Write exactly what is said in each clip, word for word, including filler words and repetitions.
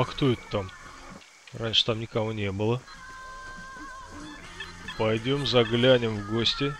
А кто это там? Раньше там никого не было. Пойдем заглянем в гости.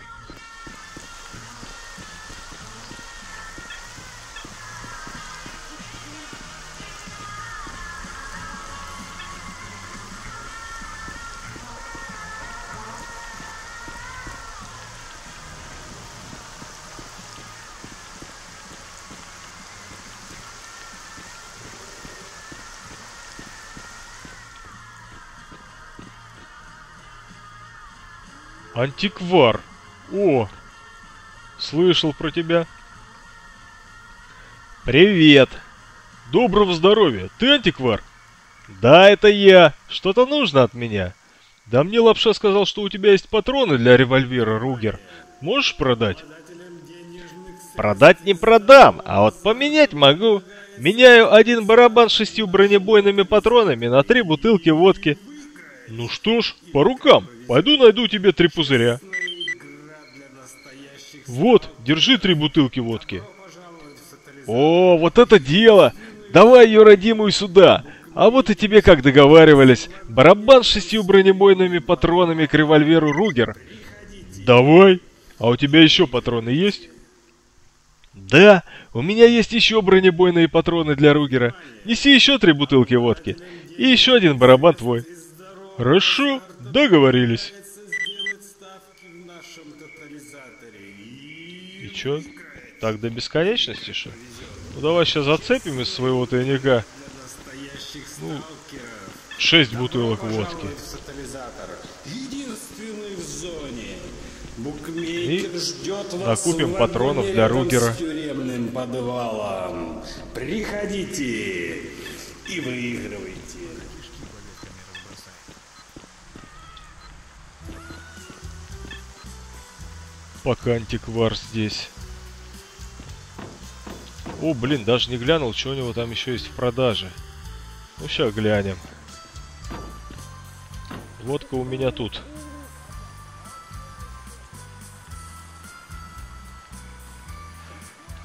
Антиквар. О, слышал про тебя. Привет. Доброго здоровья. Ты антиквар? Да, это я. Что-то нужно от меня. Да мне Лапша сказал, что у тебя есть патроны для револьвера Ругер. Можешь продать? Продать не продам, а вот поменять могу. Меняю один барабан с шестью бронебойными патронами на три бутылки водки. Ну что ж, по рукам. Пойду найду тебе три пузыря. Вот, держи три бутылки водки. О, вот это дело! Давай ее родимую сюда. А вот и тебе, как договаривались, барабан с шестью бронебойными патронами к револьверу Ругер. Давай. А у тебя еще патроны есть? Да, у меня есть еще бронебойные патроны для Ругера. Неси еще три бутылки водки. И еще один барабан твой. Хорошо, договорились. И чё? Так до бесконечности, что? Ну давай сейчас зацепим из своего тайника. Ну, шесть бутылок водки. И накупим патронов для Ругера. Приходите и выигрывайте. Пока антиквар здесь. О, блин, даже не глянул, что у него там еще есть в продаже. Ну, сейчас глянем. Водка у меня тут.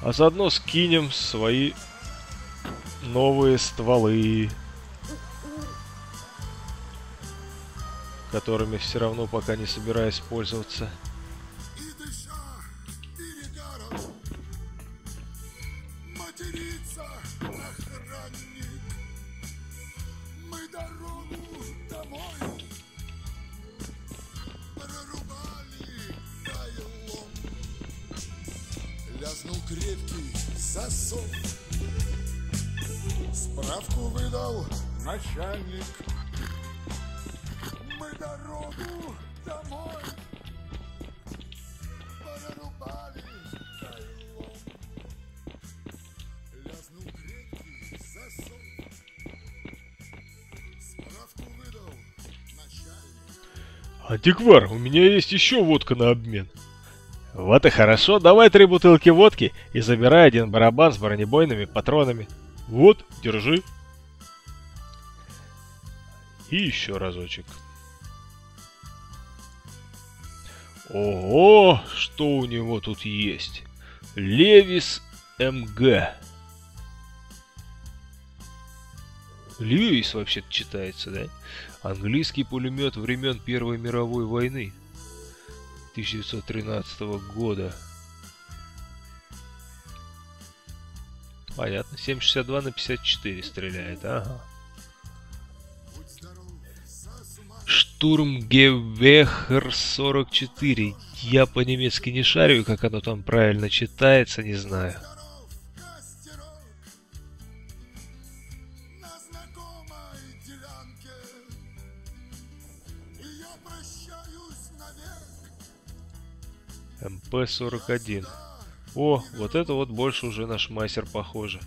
А заодно скинем свои новые стволы, которыми все равно пока не собираюсь пользоваться. Антиквар, у меня есть еще водка на обмен. Вот и хорошо, давай три бутылки водки и забирай один барабан с бронебойными патронами. Вот, держи. И еще разочек. Ого, что у него тут есть? Левис эм гэ. Льюис вообще-то читается, да? Английский пулемет времен Первой мировой войны тысяча девятьсот тринадцатого года. Понятно, семь шестьдесят два на пятьдесят четыре стреляет, ага. Штурмгевер сорок четыре. Я по-немецки не шарю, как оно там правильно читается, не знаю. эм пэ сорок один. О, вот это вот больше уже наш мастер похоже.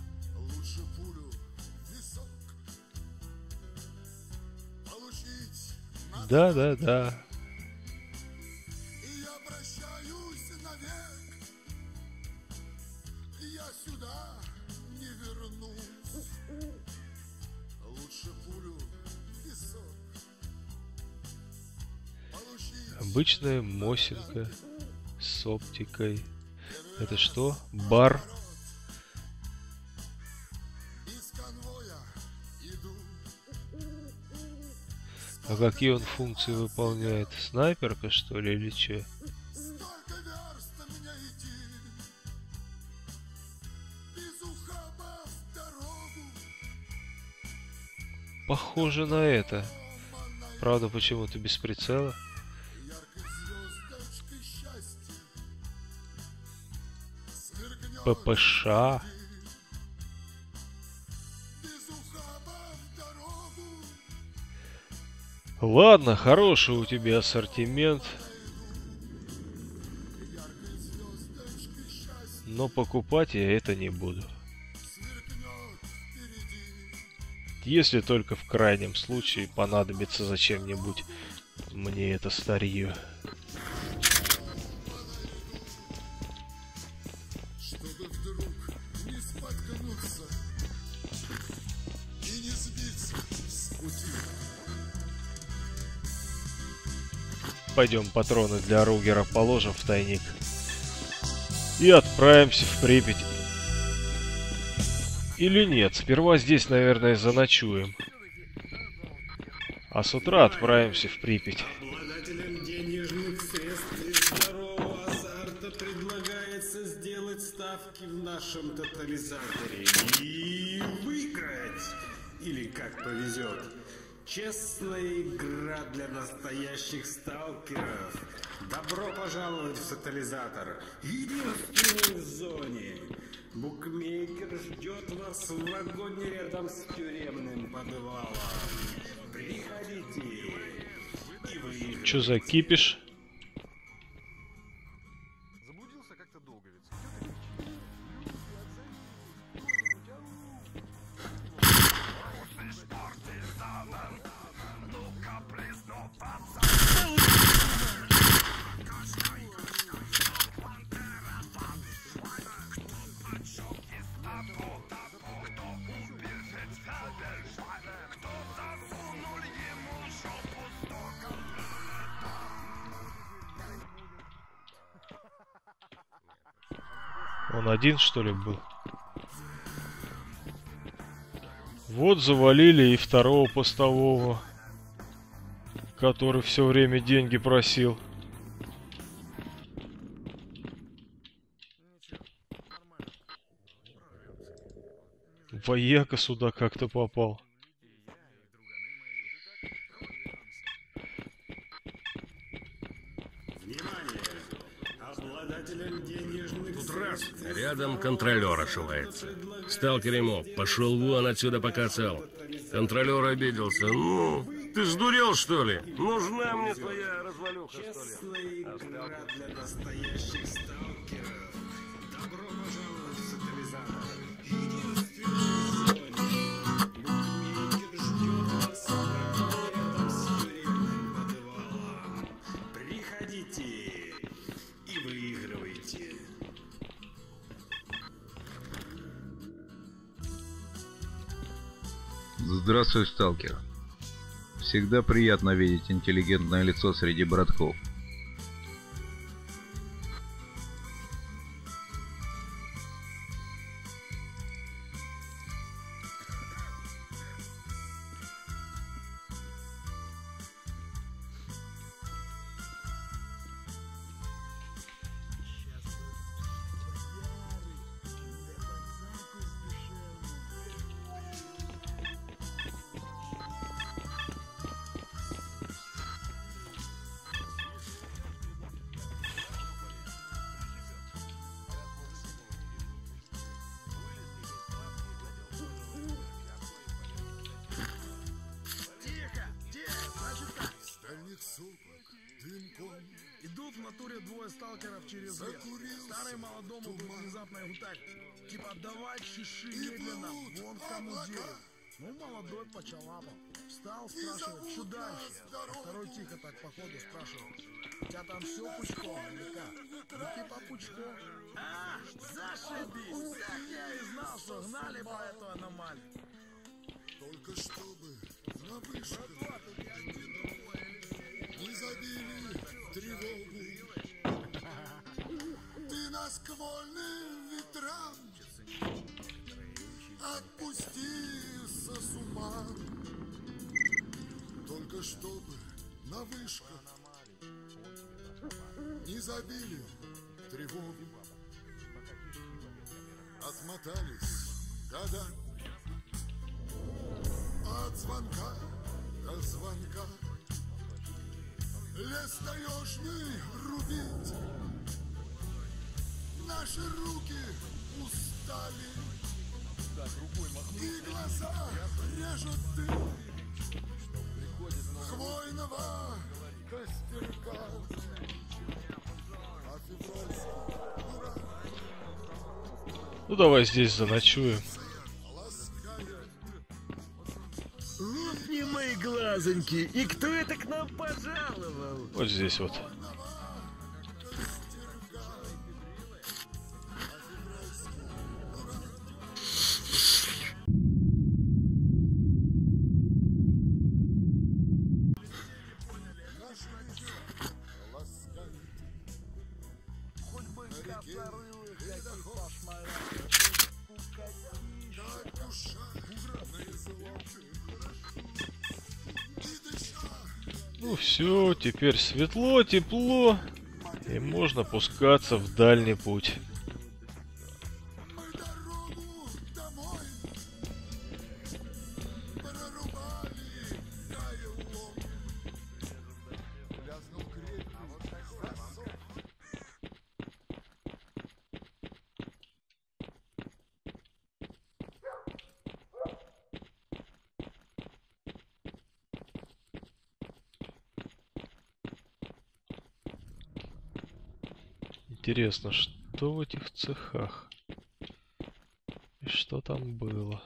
Да, да, да. Обычная мосинка. С оптикой. Это что? Бар. А какие он функции выполняет? Снайперка, что ли, или че? Похоже на это. Правда, почему-то без прицела. ППШ. Ладно, хороший у тебя ассортимент. Но покупать я это не буду. Если только в крайнем случае понадобится зачем-нибудь мне это старье. Пойдем патроны для Ругера положим в тайник и отправимся в Припять. Или нет, сперва здесь, наверное, заночуем. А с утра отправимся в Припять. Обладателям денежных средств и здорового азарта предлагается сделать ставки в нашем тотализаторе и выиграть. Или как повезет. Честная игра для настоящих сталкеров. Добро пожаловать в тотализатор. Единственный в зоне. Букмекер ждет вас в вагоне рядом с тюремным подвалом. Приходите. И вы... Чё за кипиш? Заблудился как-то долго. Он один, что ли, был? Вот завалили и второго постового, который все время деньги просил. Вояка сюда как-то попал. Рядом контролер ошивается. Стал Керимов, пошел вон отсюда, пока цел. Контролер обиделся. Ну, ты сдурел, что ли? Нужна мне твоя развалюха, что ли? Игра для настоящих сталкеров. Добро пожаловать в тотализатор. Единственный букмекер ждет вас рядом с тюремным подвалом. Приходите и выигрывайте. Здравствуй, сталкер. Всегда приятно видеть интеллигентное лицо среди братков. Идут в натуре двое сталкеров через лес. Старый молодому внезапно его так. Типа давай чеши медленно, вон к тому дереву. Ну молодой почалапал. Встал, спрашивает, что дальше? А второй тихо так походу спрашивал. У тебя там все пучком, или как? Ну типа пучком. А, зашибись! Так я и знал, что гнали по эту аномалию. Только чтобы напряжено. Мы забили тревогу. Ты нас к вольным ветрам отпустился с ума. Только чтобы на вышках не забили тревогу, отмотались года от звонка до звонка. Лес таежный рубить, наши руки устали, и глаза режут дым хвойного костерка. Ну давай здесь заночуем. Лопни мои глазоньки, и кто это к нам пожаловал? Вот здесь вот. Ну все, теперь светло, тепло, и можно пускаться в дальний путь. Интересно, что в этих цехах и что там было?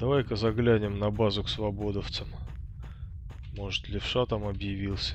Давай-ка заглянем на базу к свободовцам. Может, левша там объявился.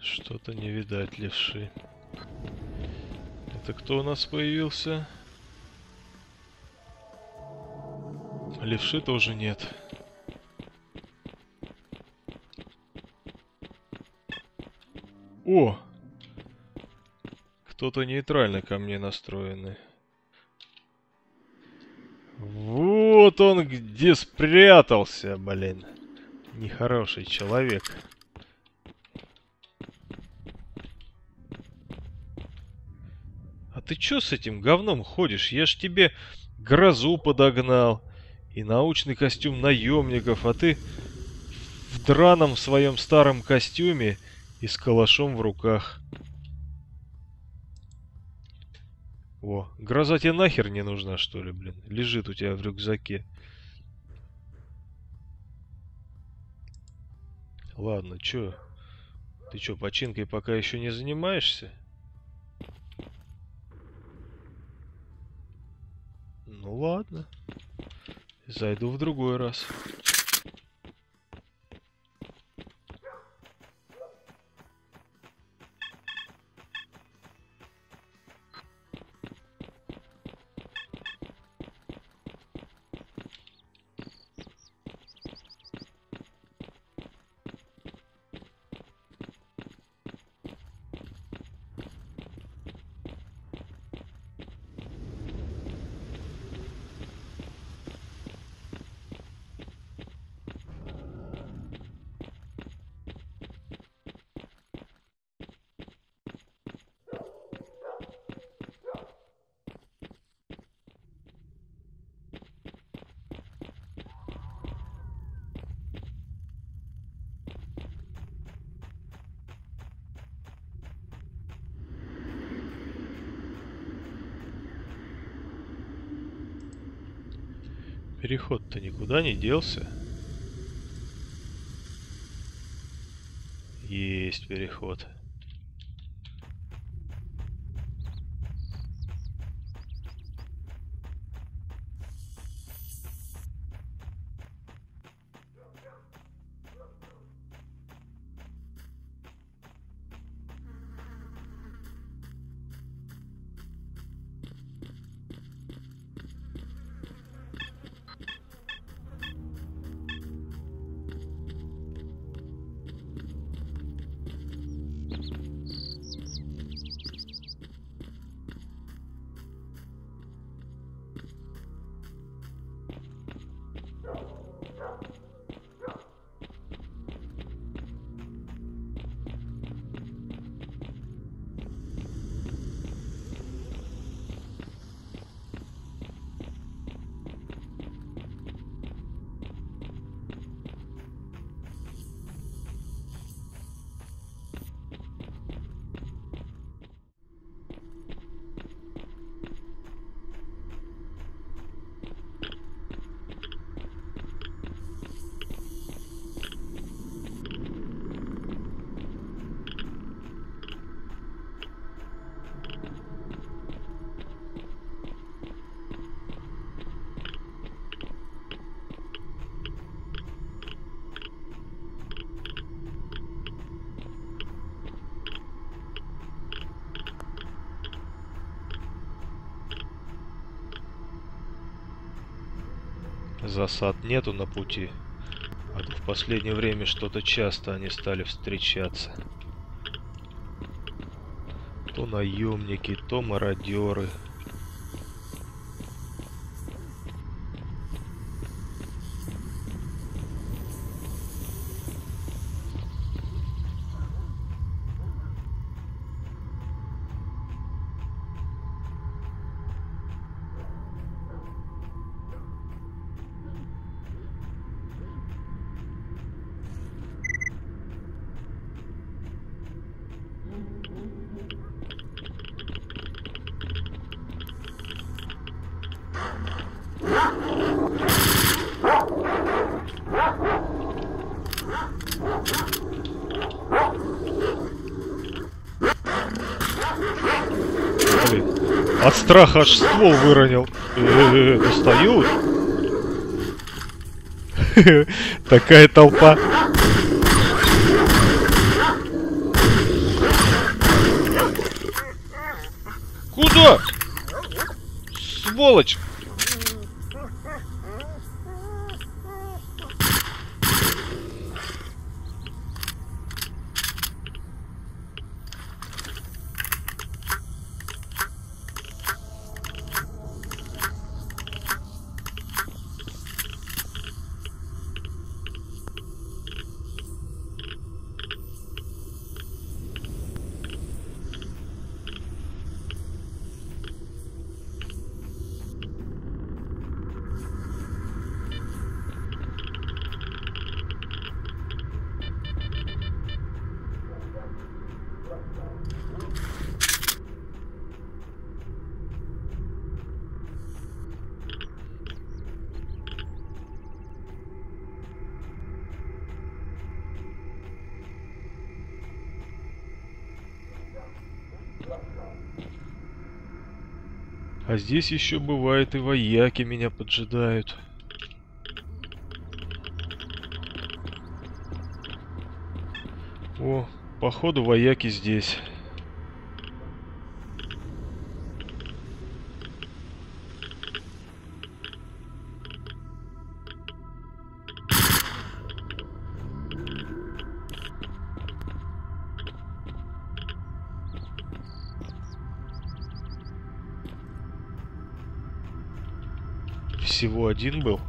Что-то не видать левши. Это кто у нас появился? Левши тоже нет. О! Кто-то нейтрально ко мне настроенный. Вот он где спрятался, блин. Нехороший человек. Ты чё с этим говном ходишь? Я ж тебе грозу подогнал и научный костюм наемников, а ты в драном своем старом костюме и с калашом в руках. О, гроза тебе нахер не нужна, что ли, блин? Лежит у тебя в рюкзаке. Ладно, чё? Ты чё, починкой пока еще не занимаешься? Ну ладно. Зайду в другой раз. Переход-то никуда не делся. Есть переход. Засад нету на пути, а то в последнее время что-то часто они стали встречаться. То наемники, то мародеры. От страха аж ствол выронил. Э-э-э, достают. Такая толпа. Куда? Сволочь! А здесь еще бывает и вояки меня поджидают. О, походу вояки здесь. Всего один был.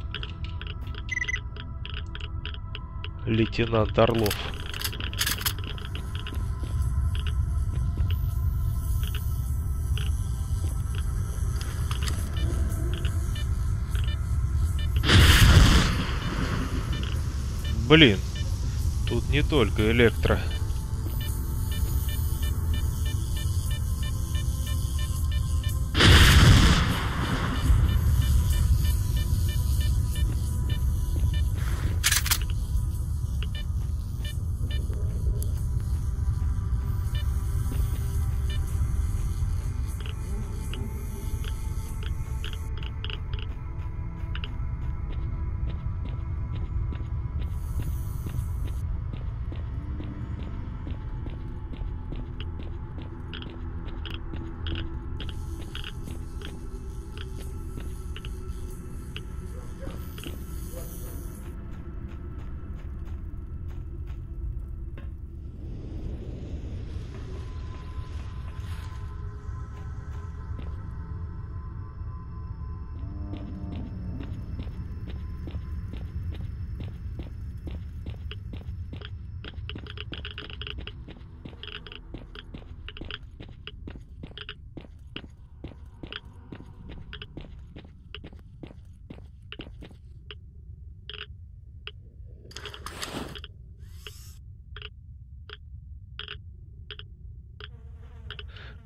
Лейтенант Орлов. Блин, тут не только электро.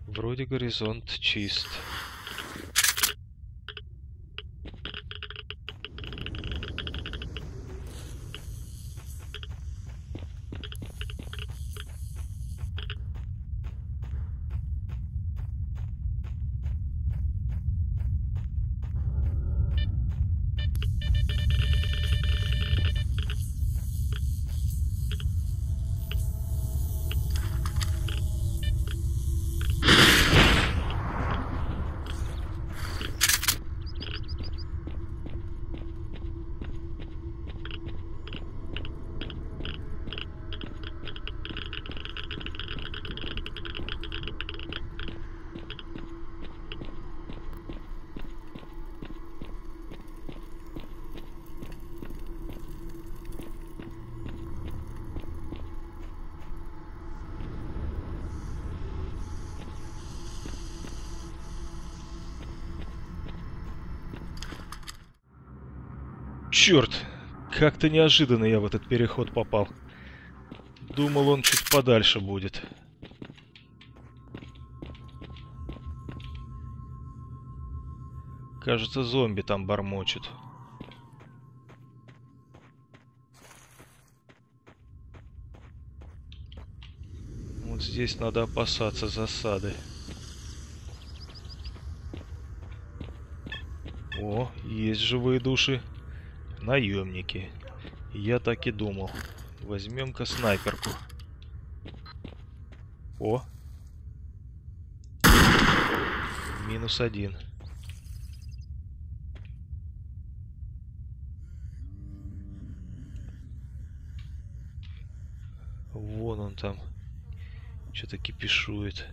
Вроде горизонт чист. Черт, как-то неожиданно я в этот переход попал. Думал, он чуть подальше будет. Кажется, зомби там бормочет. Вот здесь надо опасаться засады. О, есть живые души. Наемники. Я так и думал. Возьмем-ка снайперку. О! Минус один. Вон он там. Что-то кипишует.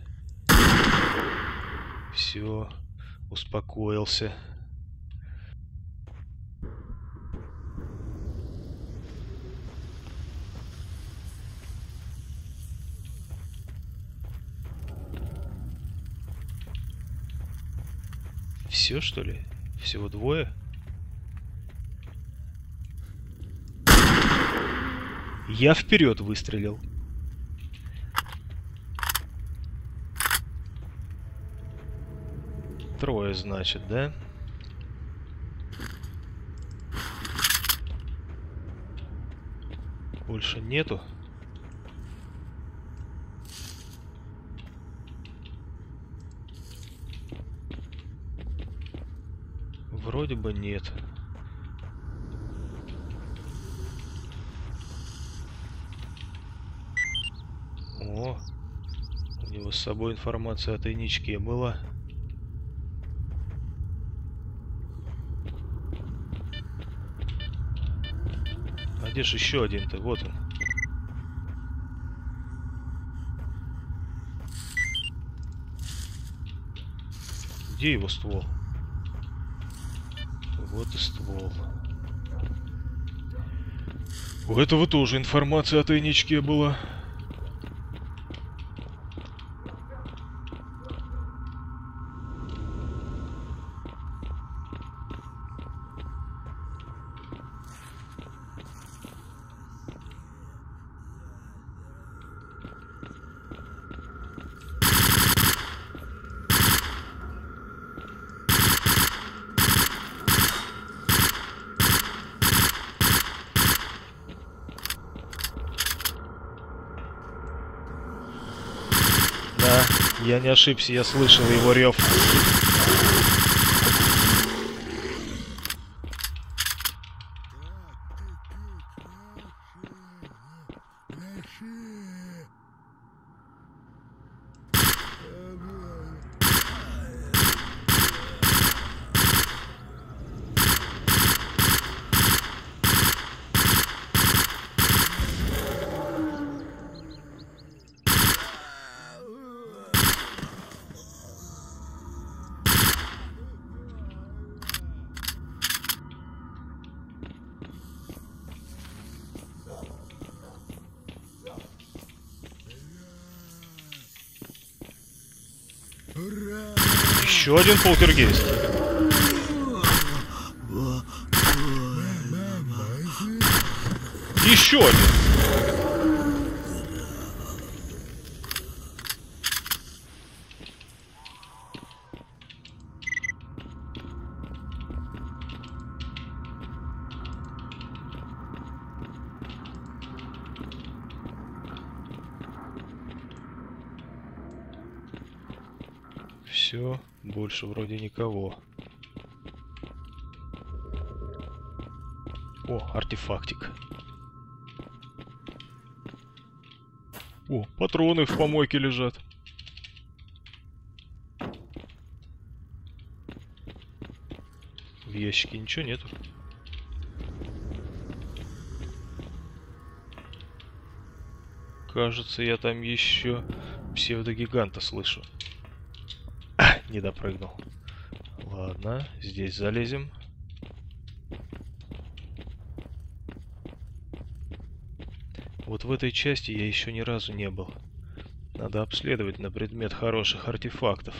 Все. Успокоился. Все, что ли? Всего двое? Я вперед выстрелил. Трое, значит, да? Больше нету. Вроде бы нет. О, у него с собой информация о тайничке была. А где же еще один-то? Вот он. Где его ствол? Вот и ствол. У этого тоже информация о тайничке была. Я не ошибся, я слышал его рев. Еще один полтергейст. Еще один. Все. Больше вроде никого. О, артефактик. О, патроны в помойке лежат. В ящике ничего нету. Кажется, я там еще псевдогиганта слышу. Не допрыгнул. Ладно, здесь залезем. Вот в этой части я еще ни разу не был. Надо обследовать на предмет хороших артефактов.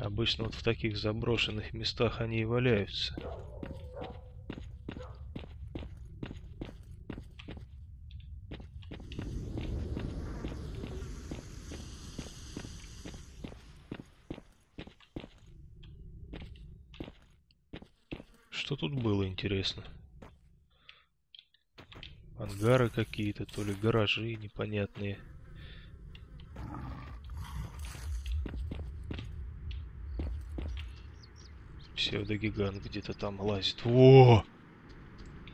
Обычно вот в таких заброшенных местах они и валяются. Что тут было, интересно? Ангары какие-то, то ли гаражи непонятные. Псевдогигант где-то там лазит. Во!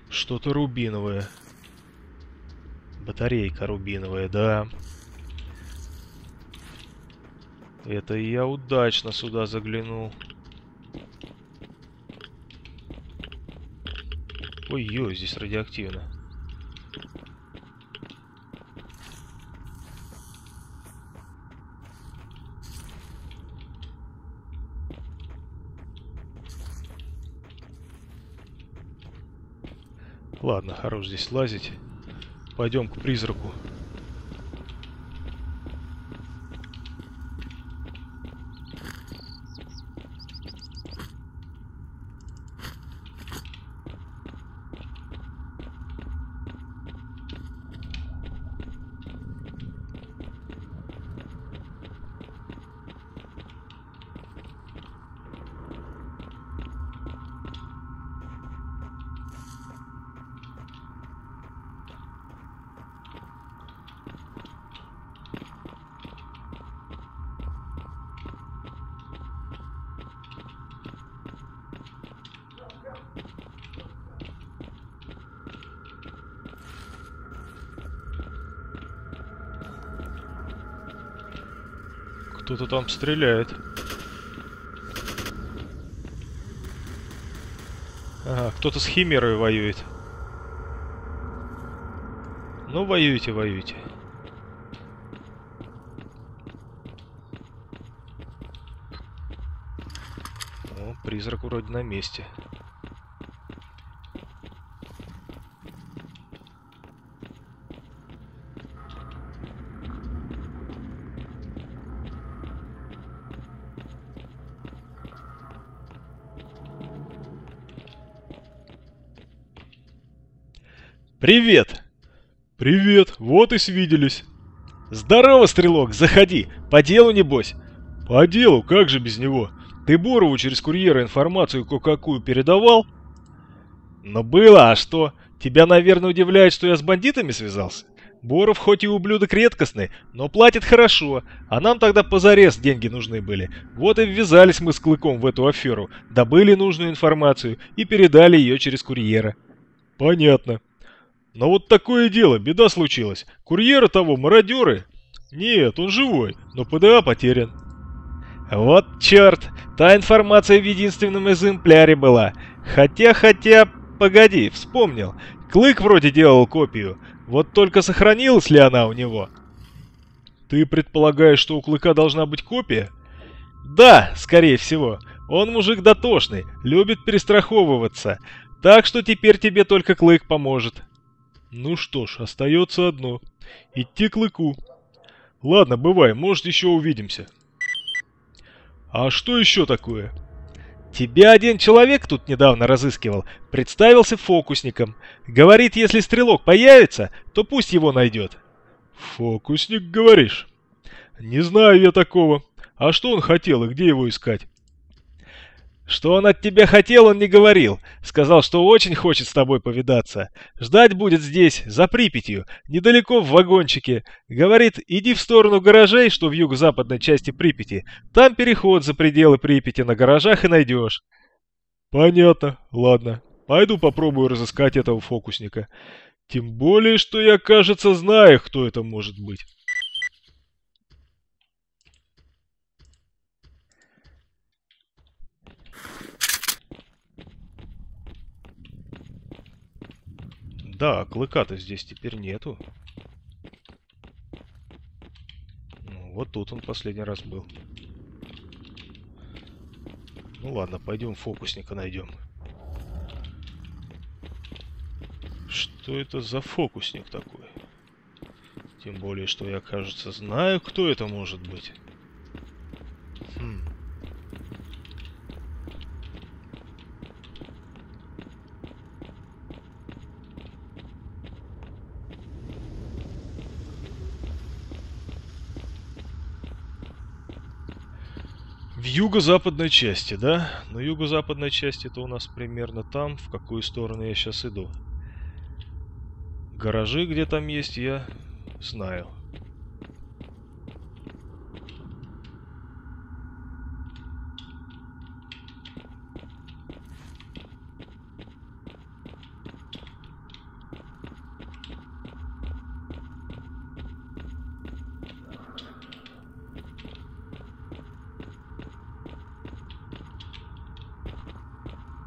Что-то рубиновое. Батарейка рубиновая, да. Это я удачно сюда заглянул. Ой-ой, здесь радиоактивно. Ладно, хорош здесь лазить. Пойдем к призраку. Кто-то там стреляет. Ага, кто-то с химерой воюет. Ну, воюйте, воюйте. О, призрак вроде на месте. Привет! Привет! Вот и свиделись! Здорово, стрелок! Заходи! По делу, небось? По делу? Как же без него? Ты Борову через курьера информацию кое-какую передавал? Но было, а что? Тебя, наверное, удивляет, что я с бандитами связался? Боров хоть и ублюдок редкостный, но платит хорошо, а нам тогда позарез деньги нужны были. Вот и ввязались мы с Клыком в эту аферу, добыли нужную информацию и передали ее через курьера. Понятно. Но вот такое дело, беда случилась. Курьера того, мародеры? Нет, он живой, но ПДА потерян. Вот черт, та информация в единственном экземпляре была. Хотя, хотя, погоди, вспомнил. Клык вроде делал копию, вот только сохранилась ли она у него? Ты предполагаешь, что у Клыка должна быть копия? Да, скорее всего. Он мужик дотошный, любит перестраховываться. Так что теперь тебе только Клык поможет. Ну что ж, остается одно. Идти к Клыку. Ладно, бывай, может еще увидимся. А что еще такое? Тебя один человек тут недавно разыскивал. Представился фокусником. Говорит, если стрелок появится, то пусть его найдет. Фокусник, говоришь? Не знаю я такого. А что он хотел и где его искать? Что он от тебя хотел, он не говорил. Сказал, что очень хочет с тобой повидаться. Ждать будет здесь, за Припятью, недалеко в вагончике. Говорит, иди в сторону гаражей, что в юго-западной части Припяти. Там переход за пределы Припяти на гаражах и найдешь. Понятно, ладно. Пойду попробую разыскать этого фокусника. Тем более, что я, кажется, знаю, кто это может быть. Да, Клыка-то здесь теперь нету. Ну, вот тут он последний раз был. Ну ладно, пойдем фокусника найдем. Что это за фокусник такой? Тем более, что я, кажется, знаю, кто это может быть. Хм. В юго-западной части, да? Но юго-западной части это у нас примерно там, в какую сторону я сейчас иду. Гаражи, где там есть, я знаю.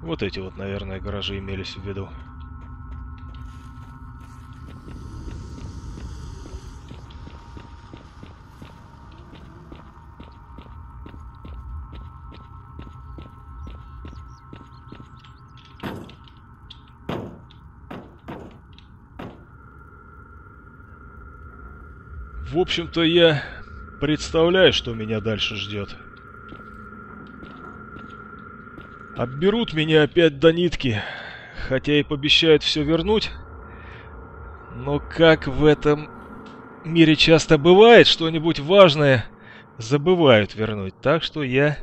Вот эти вот, наверное, гаражи имелись в виду. В общем-то, я представляю, что меня дальше ждет. Обберут меня опять до нитки, хотя и пообещают все вернуть. Но как в этом мире часто бывает, что-нибудь важное забывают вернуть. Так что я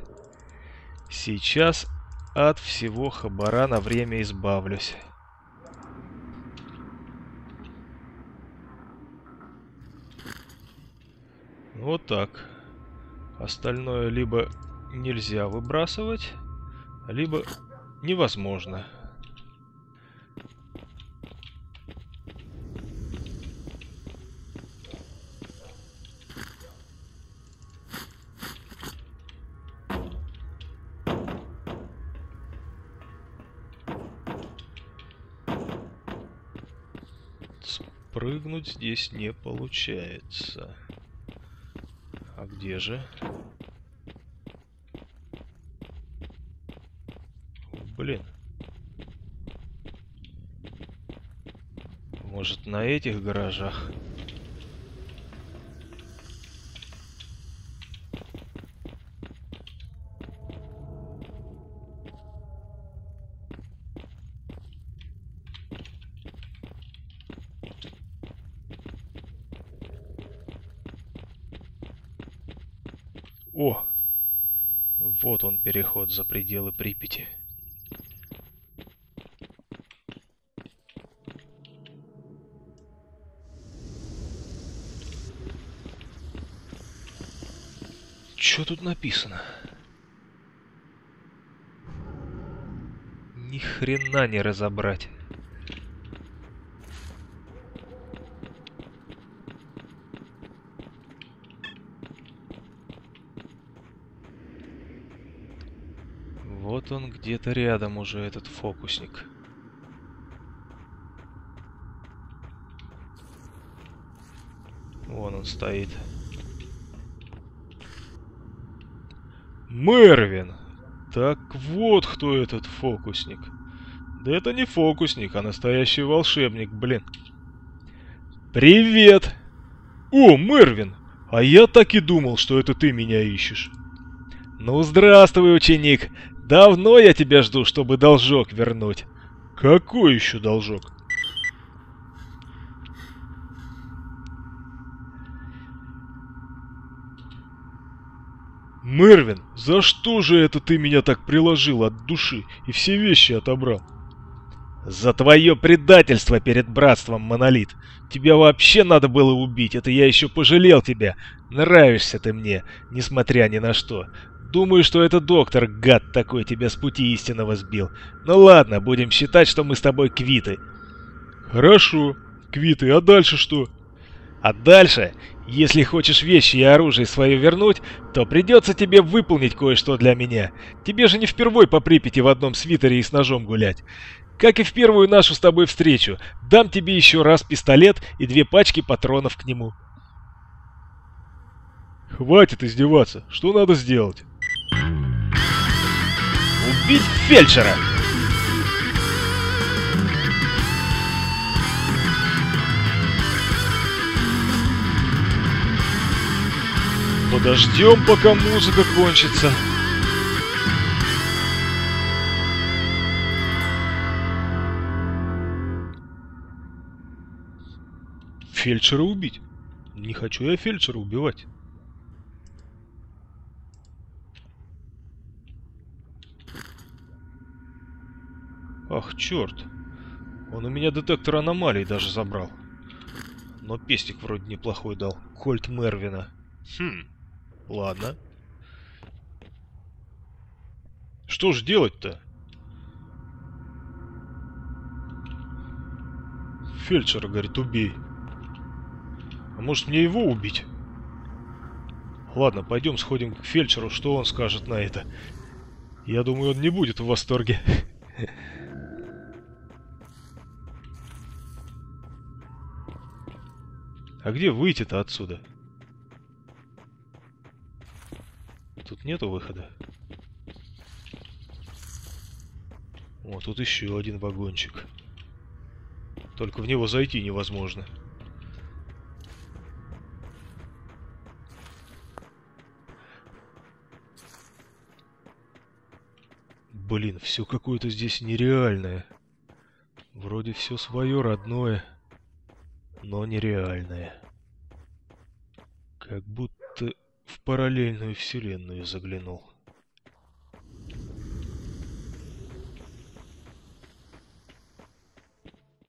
сейчас от всего хабара на время избавлюсь. Вот так. Остальное либо нельзя выбрасывать, либо невозможно. прыгнуть здесь не получается. А где же? Блин. Может, на этих гаражах? О! Вот он, переход за пределы Припяти. Что тут написано? Ни хрена не разобрать. Вот он где-то рядом уже, этот фокусник. Вон он стоит. Мервин! Так вот кто этот фокусник. Да это не фокусник, а настоящий волшебник, блин. Привет! О, Мервин! А я так и думал, что это ты меня ищешь. Ну, здравствуй, ученик! Давно я тебя жду, чтобы должок вернуть. Какой еще должок? Мервин, за что же это ты меня так приложил от души и все вещи отобрал? За твое предательство перед братством, Монолит. Тебя вообще надо было убить, это я еще пожалел тебя. Нравишься ты мне, несмотря ни на что. Думаю, что это доктор, гад такой, тебя с пути истинного сбил. Ну ладно, будем считать, что мы с тобой квиты. Хорошо, квиты, а дальше что? А дальше... Если хочешь вещи и оружие свое вернуть, то придется тебе выполнить кое-что для меня. Тебе же не впервой по Припяти в одном свитере и с ножом гулять. Как и в первую нашу с тобой встречу, дам тебе еще раз пистолет и две пачки патронов к нему. Хватит издеваться. Что надо сделать? Убить фельдшера! Подождем, пока музыка кончится. Фельдшера убить? Не хочу я фельдшера убивать. Ах, черт. Он у меня детектор аномалий даже забрал. Но пестик вроде неплохой дал. Кольт Мервина. Хм. Ладно. Что ж делать-то? Фельдшер говорит, убей. А может мне его убить? Ладно, пойдем сходим к фельдшеру, что он скажет на это. Я думаю, он не будет в восторге. А где выйти-то отсюда? Тут нету выхода. О, тут еще один вагончик. Только в него зайти невозможно. Блин, все какое-то здесь нереальное. Вроде все свое, родное, но нереальное. Как будто... в параллельную вселенную заглянул.